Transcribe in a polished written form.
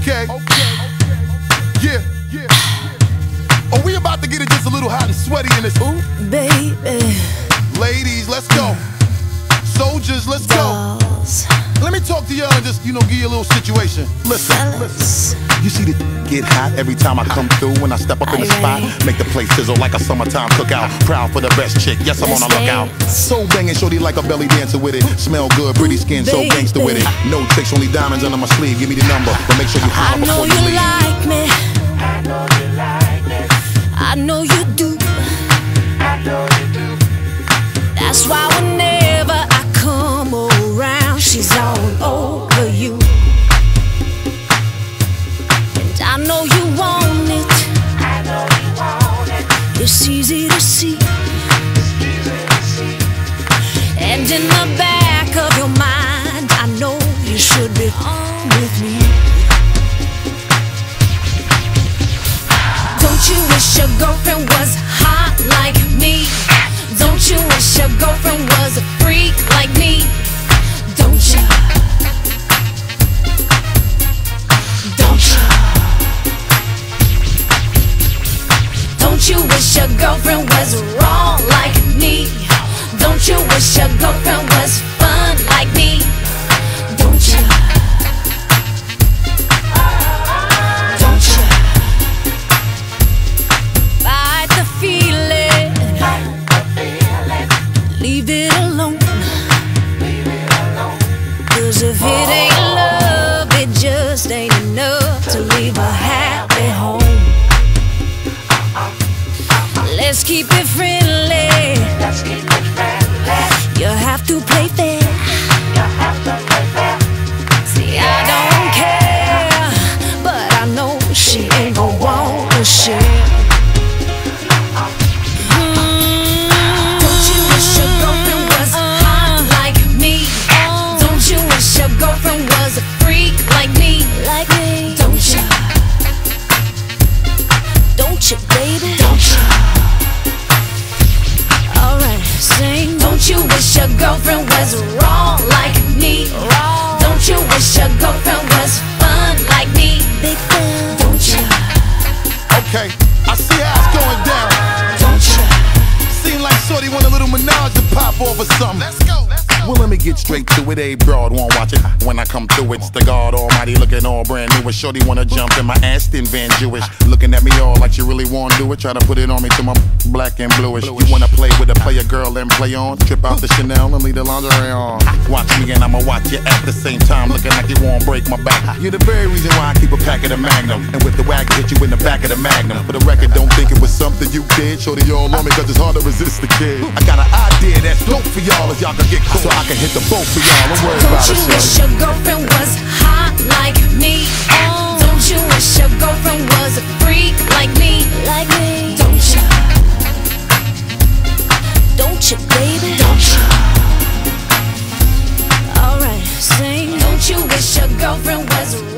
Okay. Yeah. Are we about to get it just a little hot and sweaty in this hoop? Baby. Ladies, let's go. Soldiers, let's Dolls. Go. Let me talk to y'all and just, give you a little situation. Listen. You see the get hot every time I come through. When I step up in the spot, make the place sizzle like a summertime cookout. Proud for the best chick, yes, I'm on the lookout. So banging, shorty like a belly dancer with it. Smell good, pretty skin, so gangster with it. No tricks, only diamonds under my sleeve. Give me the number, but make sure you holler before you leave. I know you like me. I know you do. That's why whenever I come around, she's all over you. I know you want it. I know you want it. It's easy to see. And in the back of your mind, I know you should be home with me. Don't you wish your girlfriend was hot like me? Don't you wish your girlfriend was a freak like me? Don't you? Don't you wish your girlfriend was wrong like me? Don't you wish your girlfriend was fun like me? Don't you? Don't you? Fight the feeling. Leave it alone. Cause if it ain't love, it just ain't enough to leave a happy home. Let's keep it friendly. Let's keep it friendly. You have to play fair. You have to play fair. See, I don't care, but I know she ain't gon' want to share. Don't you wish your girlfriend was hot like me? Don't you wish your girlfriend was a freak like me? Don't you? Don't you, baby? Don't you? Don't you wish your girlfriend was wrong like me? Don't you wish your girlfriend was fun like me? Don't you? Okay, I see how it's going down. Don't you? Seem like shorty want a little menage to pop off or something. Let's go. Well, let me get straight to it. A broad won't watch it. When I come through, it's the God Almighty looking all brand new. A shorty wanna jump in my Aston Van Jewish, looking at me all like she really wanna do it. Try to put it on me to my black and bluish. You wanna play with a player girl and play on? Trip out the Chanel and leave the lingerie on. Watch me and I'ma watch you at the same time, looking like you won't break my back. You're the very reason why I keep a pack of the Magnum, and with the whack, hit you in the back of the Magnum. For the record, don't think it was something you did. Shorty all on me cause it's hard to resist the kid. I got an idea that's dope for y'all, as y'all can get cool. I can hit the boat for y'all, don't worry about it. Don't you wish your girlfriend was hot like me? Don't you wish your girlfriend was a freak like me? Don't you? Don't you, baby? Don't you? Alright, sing. Don't you wish your girlfriend was